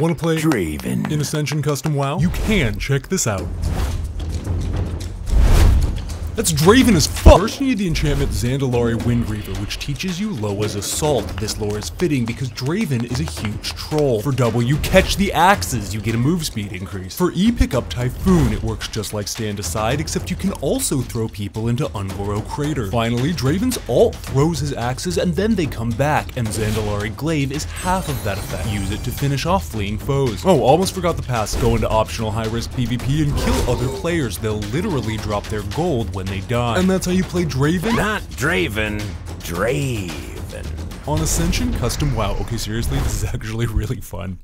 Want to play Draven in Ascension Custom WoW? You can check this out. That's Draven as fuck! First you need the enchantment Zandalari Windreaver, which teaches you Loa's Assault. This lore is fitting because Draven is a huge troll. For double, you catch the axes, you get a move speed increase. For E, pick up Typhoon. It works just like Stand Aside, except you can also throw people into Un'Goro Crater. Finally, Draven's ult throws his axes and then they come back, and Zandalari Glaive is half of that effect. Use it to finish off fleeing foes. Oh, almost forgot the pass. Go into optional high-risk PvP and kill other players. They'll literally drop their gold when they die. And that's how you play Draven? Not Draven, Draven. On Ascension Custom WoW. Okay, seriously, this is actually really fun.